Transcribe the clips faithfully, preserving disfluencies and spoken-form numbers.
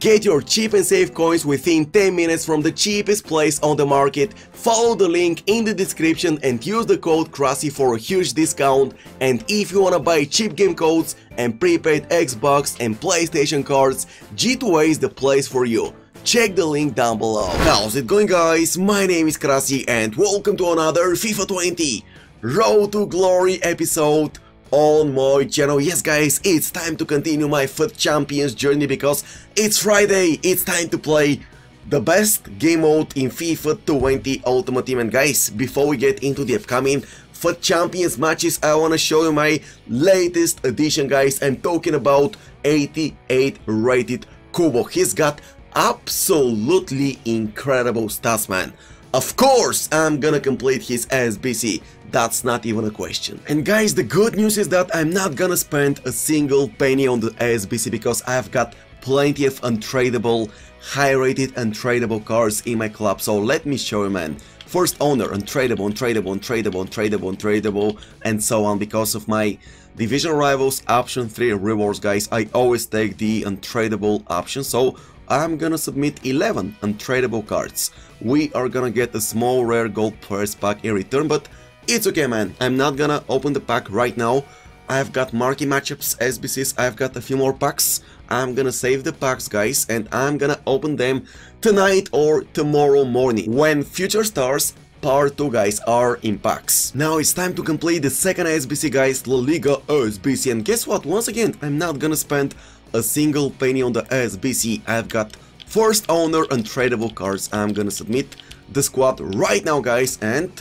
Get your cheap and safe coins within ten minutes from the cheapest place on the market, follow the link in the description and use the code Krasi for a huge discount. And if you wanna buy cheap game codes and prepaid Xbox and PlayStation cards, G two A is the place for you. Check the link down below. How's it going, guys? My name is Krasi and welcome to another FIFA twenty Road to Glory episode on my channel. Yes, guys, it's time to continue my FUT Champions journey because it's Friday. It's time to play the best game mode in FIFA twenty Ultimate Team. And guys, before we get into the upcoming FUT Champions matches, I want to show you my latest addition, guys. I'm talking about eighty-eight rated Kubo. He's got absolutely incredible stats, man. Of course, I'm gonna complete his S B C. That's not even a question. And guys, the good news is that I'm not gonna spend a single penny on the S B C because I've got plenty of untradeable, high-rated untradeable cards in my club. So let me show you, man. First owner, untradeable, untradeable, untradeable, untradeable, untradeable, and so on. Because of my division rivals option three rewards, guys, I always take the untradeable option. So I'm gonna submit eleven untradeable cards. We are gonna get a small rare gold purse pack in return, but it's okay, man. I'm not gonna open the pack right now. I've got marquee matchups, S B Cs, I've got a few more packs. I'm gonna save the packs, guys, and I'm gonna open them tonight or tomorrow morning when Future Stars Part two, guys, are in packs. Now it's time to complete the second S B C, guys, La Liga S B C. And guess what? Once again, I'm not gonna spend a single penny on the S B C. I've got first owner and tradable cards. I'm gonna submit the squad right now, guys, and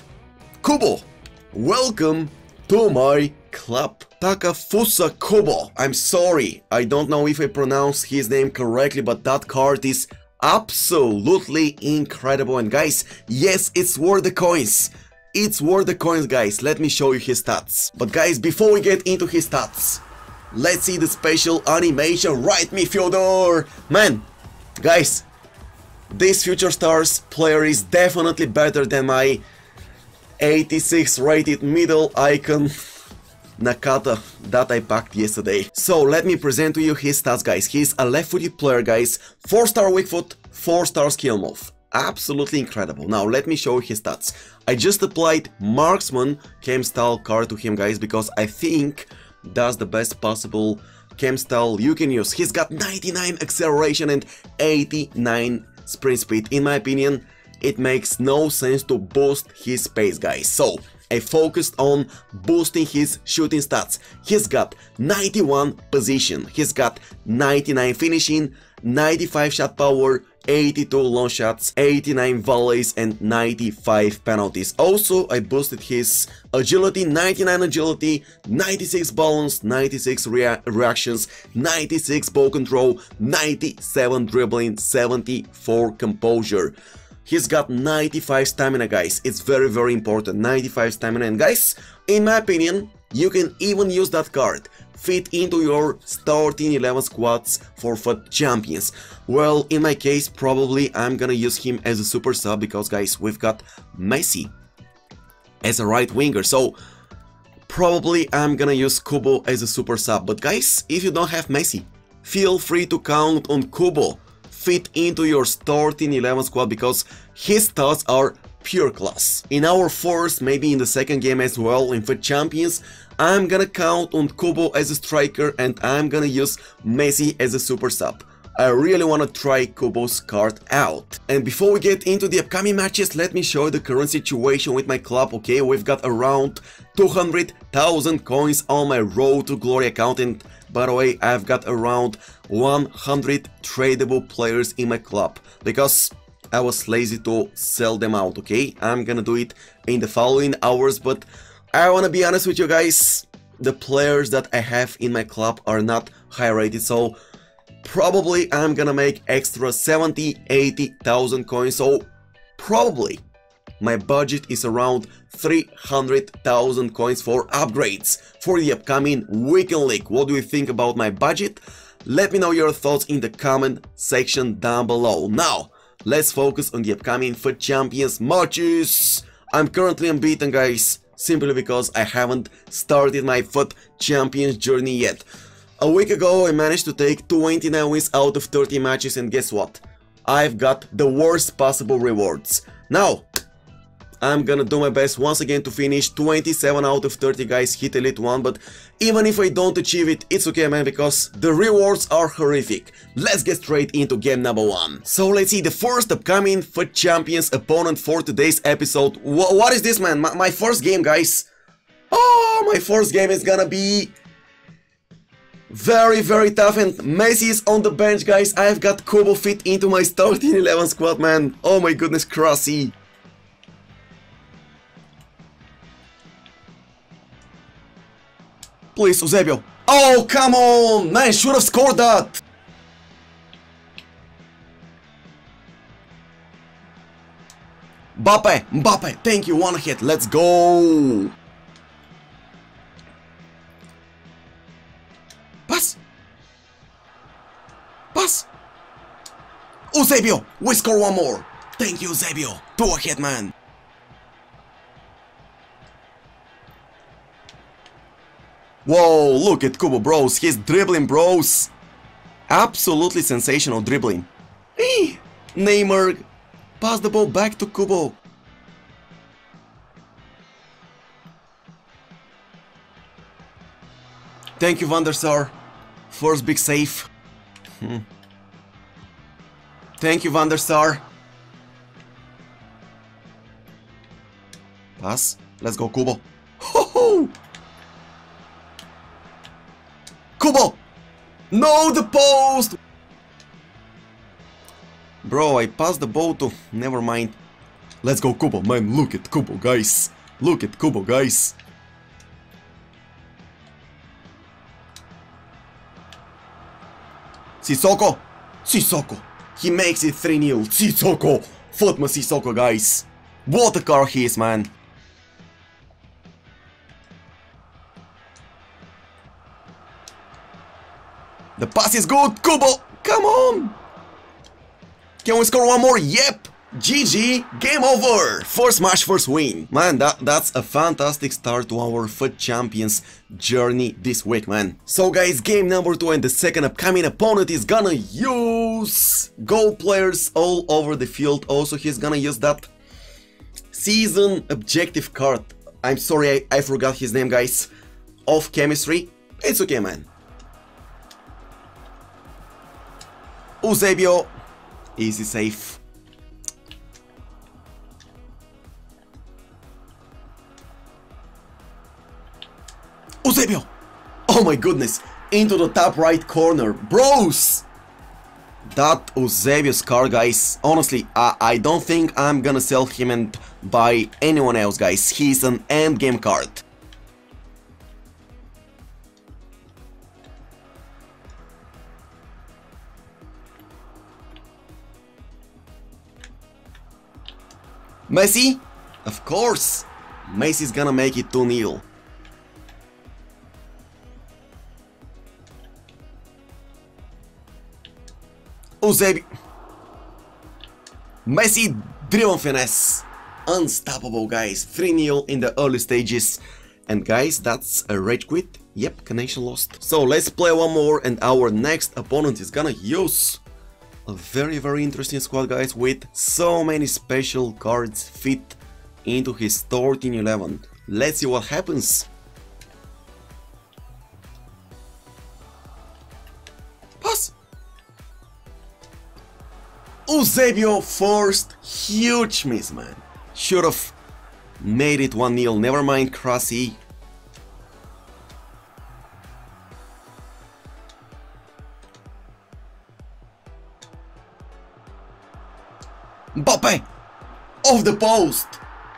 Kubo, welcome to my club. Takafusa Kubo. I'm sorry, I don't know if I pronounce his name correctly, but that card is absolutely incredible. And guys, yes, it's worth the coins. It's worth the coins, guys. Let me show you his stats. But guys, before we get into his stats, let's see the special animation right midfielder. Man, guys, this Future Stars player is definitely better than my eighty-six rated middle icon Nakata that I packed yesterday. So let me present to you his stats, guys. He's a left-footed player, guys. Four-star weak foot, four-star skill move. Absolutely incredible. Now let me show you his stats. I just applied Marksman chem style card to him, guys, because I think that's the best possible chem style you can use. He's got ninety-nine acceleration and eighty-nine sprint speed. In my opinion, it makes no sense to boost his pace, guys, so I focused on boosting his shooting stats. He's got ninety-one position, he's got ninety-nine finishing, ninety-five shot power, eighty-two long shots, eighty-nine volleys and ninety-five penalties. Also, I boosted his agility, ninety-nine agility, ninety-six balance, ninety-six rea reactions, ninety-six ball control, ninety-seven dribbling, seventy-four composure. He's got ninety-five stamina, guys. It's very, very important. ninety-five stamina. And guys, in my opinion, you can even use that card. Fit into your starting eleven squads for FUT Champions. Well, in my case, probably I'm gonna use him as a super sub because, guys, we've got Messi as a right winger. So, probably I'm gonna use Kubo as a super sub. But, guys, if you don't have Messi, feel free to count on Kubo. Fit into your starting eleven squad because his stats are pure class. In our first, maybe in the second game as well, in FUT Champions, I'm gonna count on Kubo as a striker and I'm gonna use Messi as a super sub. I really wanna try Kubo's card out. And before we get into the upcoming matches, let me show you the current situation with my club. Okay, we've got around two hundred thousand coins on my Road to Glory account, and by the way, I've got around one hundred tradable players in my club because I was lazy to sell them out. Okay, I'm gonna do it in the following hours, but I wanna be honest with you guys, the players that I have in my club are not high rated, so probably I'm gonna make extra seventy, eighty thousand coins. So probably my budget is around three hundred thousand coins for upgrades for the upcoming weekend league. What do you think about my budget? Let me know your thoughts in the comment section down below. Now, let's focus on the upcoming FUT Champions matches. I'm currently unbeaten, guys, simply because I haven't started my FUT Champions journey yet. A week ago I managed to take twenty-nine wins out of thirty matches, and guess what? I've got the worst possible rewards. Now, I'm gonna do my best once again to finish twenty-seven out of thirty guys hit Elite one, but even if I don't achieve it, it's okay, man, because the rewards are horrific. Let's get straight into game number one. So let's see the first upcoming F U T Champions opponent for today's episode. Wh what is this, man? My, my first game, guys. Oh, my first game is gonna be very, very tough, and Messi is on the bench, guys. I've got Kubo fit into my starting eleven squad, man. Oh my goodness, Krasi. Please, Eusebio. Oh, come on! Man, should have scored that! Mbappe! Mbappe! Thank you, one hit. Let's go! Pass! Pass! Eusebio! We score one more! Thank you, Eusebio! Two ahead, man! Whoa, look at Kubo, bros, he's dribbling, bros. Absolutely sensational dribbling. Eee, Neymar, pass the ball back to Kubo. Thank you, Van der Sar. First big save. Hmm. Thank you, Van der Sar. Pass, let's go, Kubo. Ho ho! Kubo! No, the post! Bro, I passed the ball to... Never mind. Let's go, Kubo, man. Look at Kubo, guys. Look at Kubo, guys. Sissoko! Sissoko! He makes it three nil. Sissoko! Futma Sissoko, guys. What a car he is, man. The pass is good, Kubo! Come on! Can we score one more? Yep! G G! Game over! First match, first win! Man, that, that's a fantastic start to our F U T Champions journey this week, man. So guys, game number two, and the second upcoming opponent is gonna use goal players all over the field. Also, he's gonna use that season objective card. I'm sorry, I, I forgot his name, guys. Of chemistry. It's okay, man. Eusebio, easy save. Eusebio! Oh my goodness, into the top right corner, bros! That Eusebio's car, guys, honestly, I, I don't think I'm gonna sell him and buy anyone else, guys. He's an endgame card. Messi? Of course! Messi's gonna make it two nil. Eusebio. Messi, driven finesse. Unstoppable, guys. three nil in the early stages. And guys, that's a rage quit. Yep, connection lost. So let's play one more, and our next opponent is gonna use a very, very interesting squad, guys, with so many special cards fit into his starting eleven. Let's see what happens. Pass! Eusebio, first huge miss, man. Should have made it one nil. Never mind, Krasi. Mbappe! Off the post!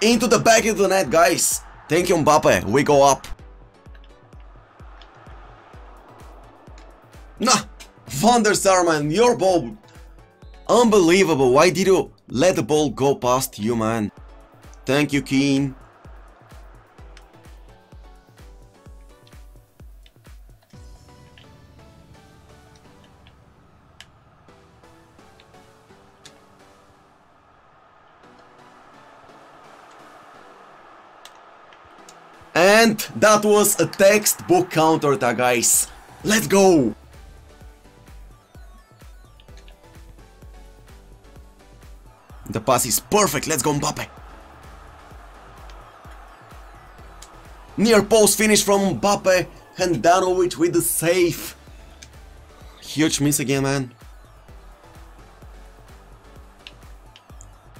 Into the back of the net, guys! Thank you, Mbappe, we go up! Nah! Van der Sar, man, your ball! Unbelievable, why did you let the ball go past you, man? Thank you, Keane. And that was a textbook counterattack, guys. Let's go! The pass is perfect. Let's go, Mbappe. Near post finish from Mbappe and Danovic with the save. Huge miss again, man.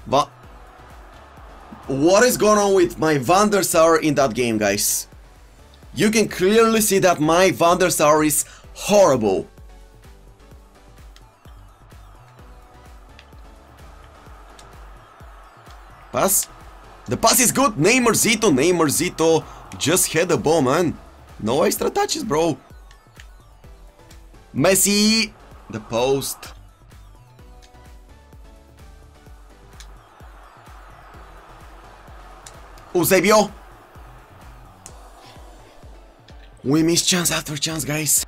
But what is going on with my Van der Sar in that game, guys? You can clearly see that my Van der Sar is horrible. Pass. The pass is good. Neymar Zito. Neymar Zito just had the ball, man. No extra touches, bro. Messi. The post. Eusebio. We miss chance after chance, guys.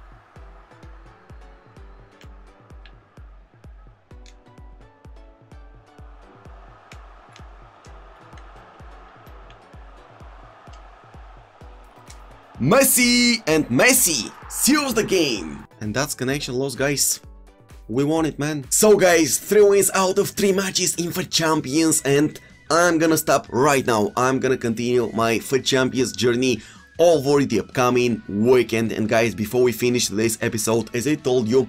Messi and Messi seals the game. And that's connection loss, guys. We won it, man. So, guys, three wins out of three matches in F U T Champions, and I'm gonna stop right now. I'm gonna continue my F U T Champions journey over the upcoming weekend. And, guys, before we finish today's episode, as I told you,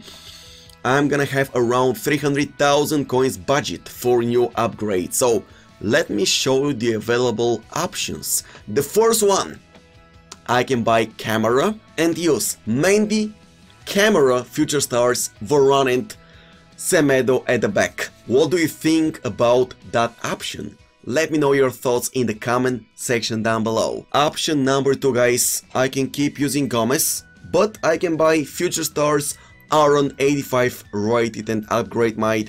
I'm gonna have around three hundred thousand coins budget for new upgrades. So, let me show you the available options. The first one, I can buy camera and use mainly camera, Future Stars, Voron and Semedo at the back. What do you think about that option? Let me know your thoughts in the comment section down below. Option number two, guys, I can keep using Gomez, but I can buy Future Stars, Aaron eighty-five rated and upgrade my,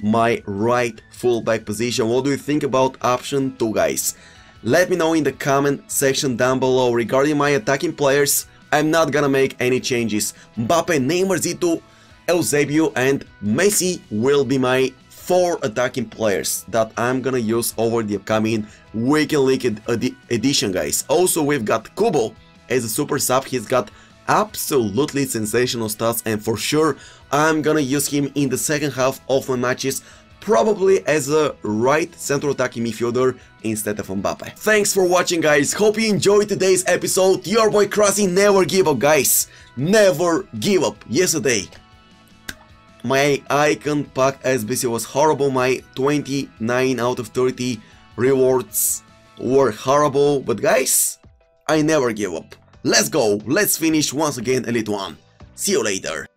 my right fullback position. What do you think about option two, guys? Let me know in the comment section down below. Regarding my attacking players, I'm not gonna make any changes. Mbappe, Neymar, Zito, Eusebio and Messi will be my four attacking players that I'm gonna use over the upcoming Weekend League ed edition, guys. Also, we've got Kubo as a super sub. He's got absolutely sensational stats, and for sure I'm gonna use him in the second half of my matches, probably as a right central attacking midfielder instead of Mbappe. Thanks for watching, guys. Hope you enjoyed today's episode. Your boy Krasi, never give up, guys. Never give up. Yesterday, my icon pack S B C was horrible. My twenty-nine out of thirty rewards were horrible. But, guys, I never give up. Let's go. Let's finish once again Elite one. See you later.